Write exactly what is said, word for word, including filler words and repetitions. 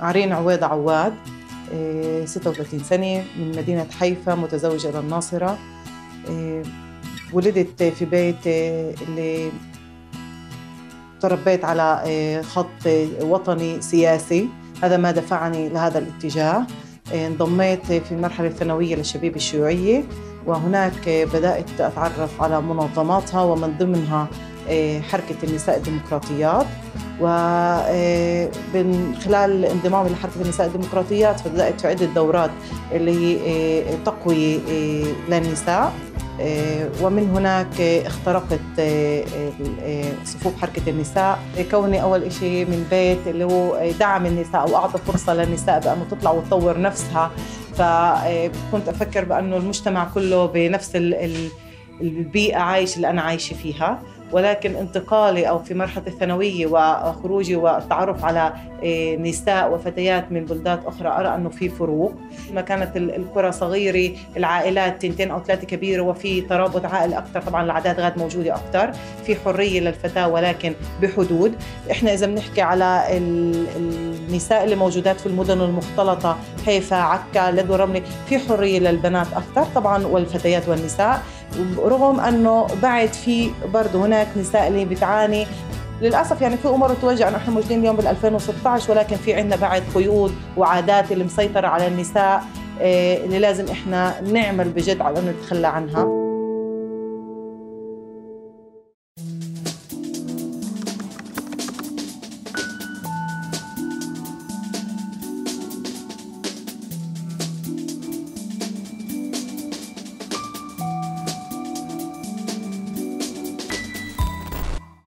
عرين عويضة عواد، ستة وثلاثين سنة، من مدينة حيفا، متزوجة إلى الناصرة. ولدت في بيت اللي تربيت على خط وطني سياسي، هذا ما دفعني لهذا الاتجاه. انضميت في المرحلة الثانوية للشبيبة الشيوعية، وهناك بدأت أتعرف على منظماتها، ومن ضمنها حركة النساء الديمقراطيات. ومن خلال انضمامي لحركة النساء الديمقراطيات بدأت في عدة دورات اللي تقوية للنساء، ومن هناك اخترقت صفوف حركة النساء. كوني أول شيء من بيت اللي هو دعم النساء أو أعطى فرصة للنساء بأنه تطلع وتطور نفسها، فكنت أفكر بأنه المجتمع كله بنفس البيئة عايش اللي أنا عايشة فيها. ولكن انتقالي أو في مرحلة الثانوية وخروجي والتعرف على نساء وفتيات من بلدات أخرى، أرى أنه في فروق. ما كانت القرى صغيرة، العائلات تنتين أو ثلاثة كبيرة، وفي ترابط عائل أكثر، طبعاً العادات غاد موجودة أكثر، في حرية للفتاة ولكن بحدود. إحنا إذا بنحكي على النساء اللي موجودات في المدن المختلطة، حيفا، عكا، لد ورملة، في حرية للبنات أكثر طبعاً والفتيات والنساء، رغم أنه بعد في برضه هناك نساء اللي بتعاني للأسف. يعني في أمور توجعنا، إحنا موجودين اليوم بال ألفين وستة عشر، ولكن في عندنا بعد قيود وعادات اللي مسيطرة على النساء اللي لازم إحنا نعمل بجد على أنه نتخلى عنها.